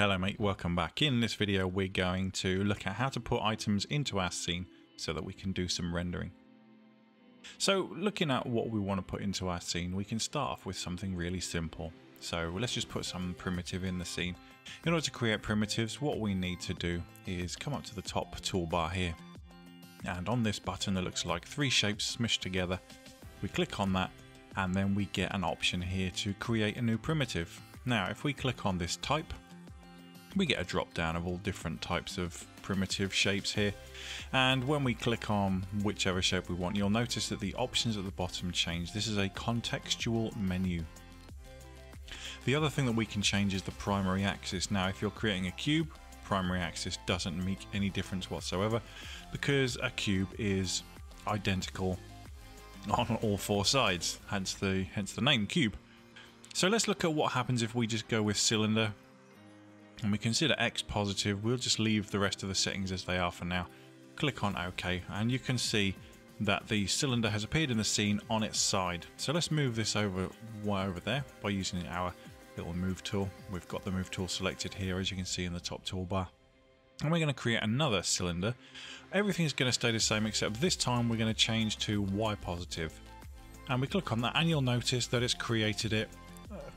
Hello mate, welcome back. In this video we're going to look at how to put items into our scene so that we can do some rendering. So looking at what we want to put into our scene, we can start off with something really simple. So let's just put some primitive in the scene. In order to create primitives, what we need to do is come up to the top toolbar here, and on this button that looks like three shapes smushed together, we click on that and then we get an option here to create a new primitive. Now if we click on this type, we get a drop down of all different types of primitive shapes here, and when we click on whichever shape we want, you'll notice that the options at the bottom change. This is a contextual menu. The other thing that we can change is the primary axis. Now if you're creating a cube, primary axis doesn't make any difference whatsoever because a cube is identical on all four sides, hence the name cube. So let's look at what happens if we just go with cylinder and we consider X positive. We'll just leave the rest of the settings as they are for now. Click on OK, and you can see that the cylinder has appeared in the scene on its side. So let's move this over there by using our little move tool. We've got the move tool selected here, as you can see in the top toolbar. And we're going to create another cylinder. Everything's going to stay the same, except this time we're going to change to Y positive. And we click on that, and you'll notice that it's created it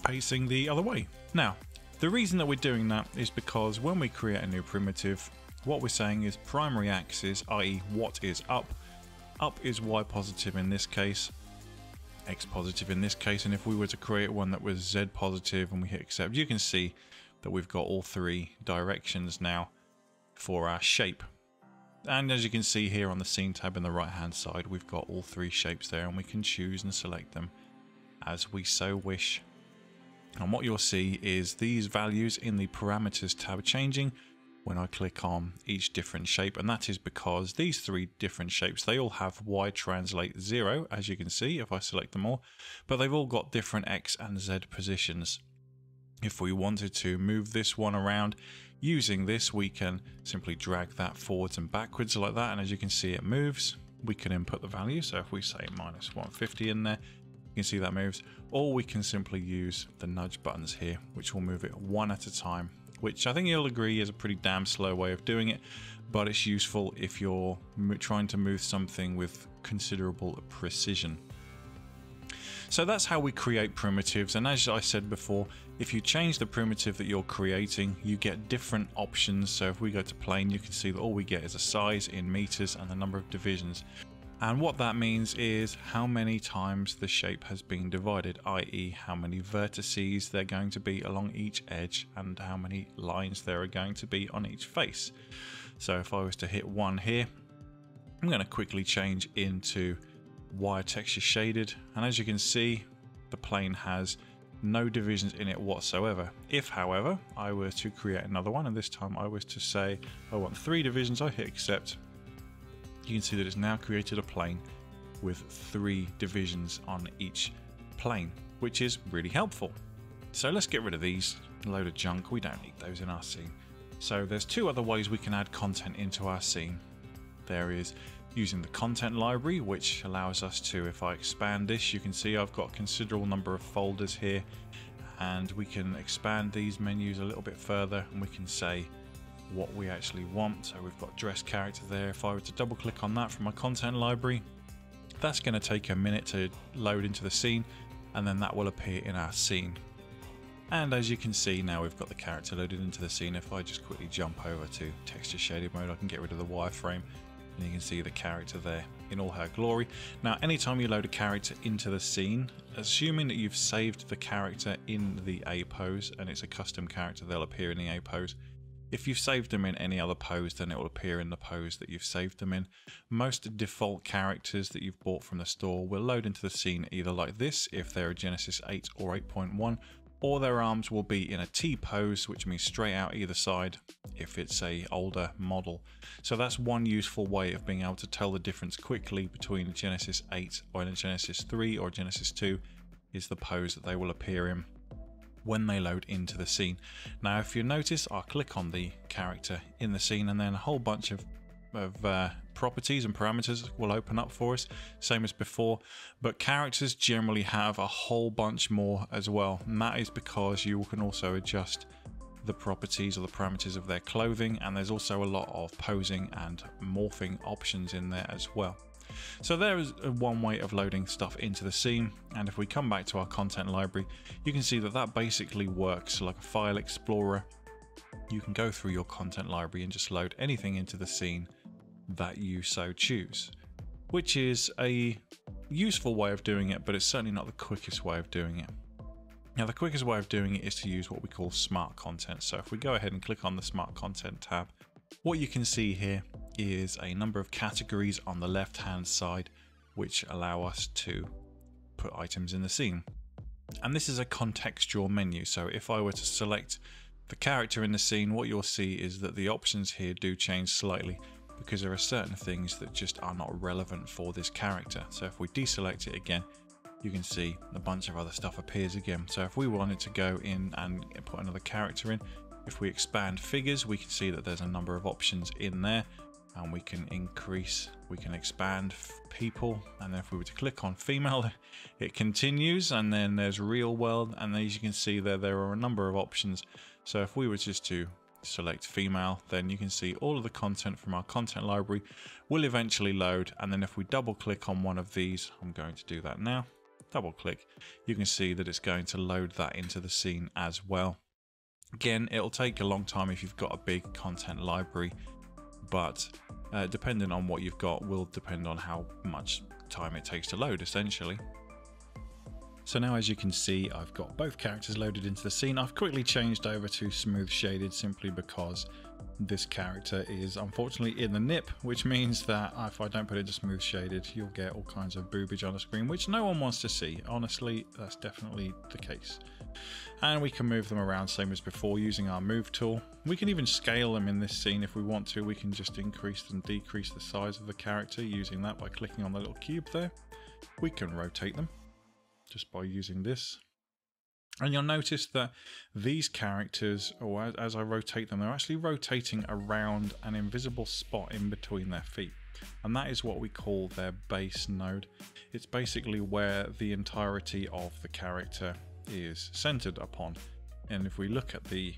facing the other way. Now, the reason that we're doing that is because when we create a new primitive, what we're saying is primary axis, i.e. what is up. Up is Y positive in this case, X positive in this case, and if we were to create one that was Z positive and we hit accept, you can see that we've got all three directions now for our shape. And as you can see here on the scene tab in the right hand side, we've got all three shapes there, and we can choose and select them as we so wish. And what you'll see is these values in the parameters tab changing when I click on each different shape, and that is because these three different shapes, they all have Y translate 0, as you can see if I select them all, but they've all got different X and Z positions. If we wanted to move this one around using this, we can simply drag that forwards and backwards like that, and as you can see it moves. We can input the value, so if we say -150 in there, you can see that moves, or we can simply use the nudge buttons here, which will move it one at a time, which I think you'll agree is a pretty damn slow way of doing it, but it's useful if you're trying to move something with considerable precision. So that's how we create primitives, and as I said before, if you change the primitive that you're creating, you get different options. So if we go to plane, you can see that all we get is a size in meters and the number of divisions. And what that means is how many times the shape has been divided, i.e. how many vertices there are going to be along each edge and how many lines there are going to be on each face. So if I was to hit 1 here, I'm going to quickly change into Y texture shaded, and as you can see the plane has no divisions in it whatsoever. If however I were to create another one, and this time I was to say I want 3 divisions, I hit accept. You can see that it's now created a plane with 3 divisions on each plane, which is really helpful. So let's get rid of these, a load of junk, we don't need those in our scene. So there's 2 other ways we can add content into our scene. There is using the content library, which allows us to, if I expand this, you can see I've got a considerable number of folders here, and we can expand these menus a little bit further and we can say what we actually want. So we've got dress character there. If I were to double click on that from my content library, that's going to take a minute to load into the scene, and then that will appear in our scene. And as you can see now we've got the character loaded into the scene. If I just quickly jump over to texture shaded mode, I can get rid of the wireframe and you can see the character there in all her glory. Now anytime you load a character into the scene, assuming that you've saved the character in the A pose and it's a custom character, they'll appear in the A pose. If you've saved them in any other pose, then it will appear in the pose that you've saved them in. Most default characters that you've bought from the store will load into the scene either like this, if they're a Genesis 8 or 8.1, or their arms will be in a T pose, which means straight out either side if it's an older model. So that's one useful way of being able to tell the difference quickly between a Genesis 8 or a Genesis 3 or Genesis 2 is the pose that they will appear in when they load into the scene. Now if you notice, I'll click on the character in the scene and then a whole bunch of properties and parameters will open up for us, same as before, but characters generally have a whole bunch more as well, and that is because you can also adjust the properties or the parameters of their clothing, and there's also a lot of posing and morphing options in there as well. So there is one way of loading stuff into the scene, and if we come back to our content library, you can see that that basically works like a file explorer. You can go through your content library and just load anything into the scene that you so choose, which is a useful way of doing it, but it's certainly not the quickest way of doing it. Now, the quickest way of doing it is to use what we call smart content. So if we go ahead and click on the smart content tab, what you can see here is a number of categories on the left hand side, which allow us to put items in the scene. And this is a contextual menu. So if I were to select the character in the scene, what you'll see is that the options here do change slightly because there are certain things that just are not relevant for this character. So if we deselect it again, you can see a bunch of other stuff appears again. So if we wanted to go in and put another character in, if we expand figures, we can see that there's a number of options in there, and we can increase, we can expand people. And then if we were to click on female, it continues, and then there's real world. And as you can see there, there are a number of options. So if we were just to select female, then you can see all of the content from our content library will eventually load. And then if we double click on one of these, I'm going to do that now. Double click, you can see that it's going to load that into the scene as well. Again, it'll take a long time if you've got a big content library, but depending on what you've got will depend on how much time it takes to load essentially. So now, as you can see, I've got both characters loaded into the scene. I've quickly changed over to smooth shaded simply because this character is unfortunately in the nip, which means that if I don't put it to smooth shaded, you'll get all kinds of boobage on the screen, which no one wants to see. Honestly, that's definitely the case. And we can move them around same as before using our move tool. We can even scale them in this scene if we want to. We can just increase and decrease the size of the character using that by clicking on the little cube there. We can rotate them just by using this. And you'll notice that these characters, or as I rotate them, they're actually rotating around an invisible spot in between their feet. And that is what we call their base node. It's basically where the entirety of the character is centered upon. And if we look at the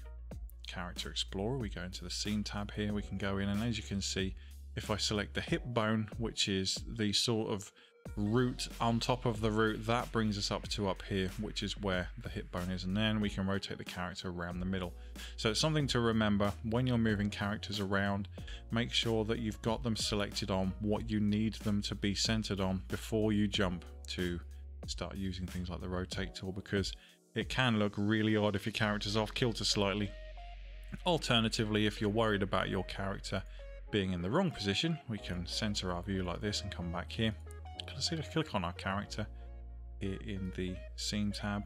character explorer, we go into the scene tab here, we can go in, and as you can see, if I select the hip bone, which is the sort of root on top of the root, that brings us up here, which is where the hip bone is, and then we can rotate the character around the middle. So it's something to remember when you're moving characters around. Make sure that you've got them selected on what you need them to be centered on before you jump to start using things like the rotate tool, because it can look really odd if your character's off kilter slightly. Alternatively, if you're worried about your character being in the wrong position, we can center our view like this and come back here. Let's click on our character here in the scene tab,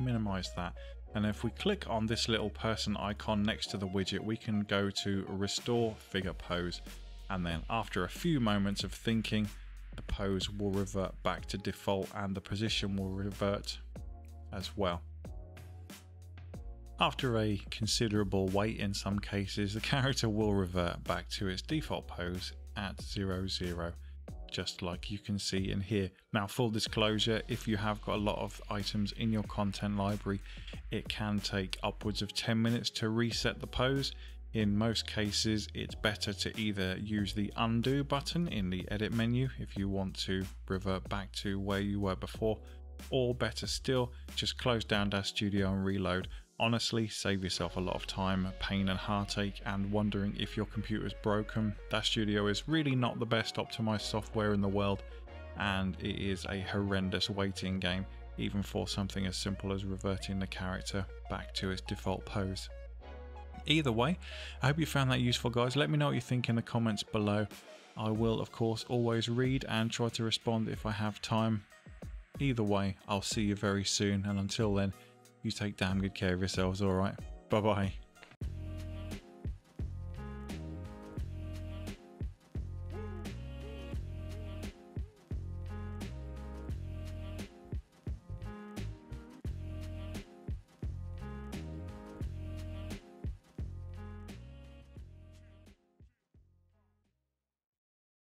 minimize that, and if we click on this little person icon next to the widget, we can go to restore figure pose, and then after a few moments of thinking, the pose will revert back to default and the position will revert as well. After a considerable wait in some cases, the character will revert back to its default pose at 0, 0. Just like you can see in here. Now, full disclosure, if you have got a lot of items in your content library, it can take upwards of 10 minutes to reset the pose. In most cases, it's better to either use the undo button in the edit menu if you want to revert back to where you were before, or better still, just close down Daz Studio and reload. Honestly, save yourself a lot of time, pain and heartache, and wondering if your computer's broken. Daz Studio is really not the best optimized software in the world, and it is a horrendous waiting game, even for something as simple as reverting the character back to its default pose. Either way, I hope you found that useful, guys. Let me know what you think in the comments below. I will, of course, always read and try to respond if I have time. Either way, I'll see you very soon, and until then, you take damn good care of yourselves, all right? Bye-bye.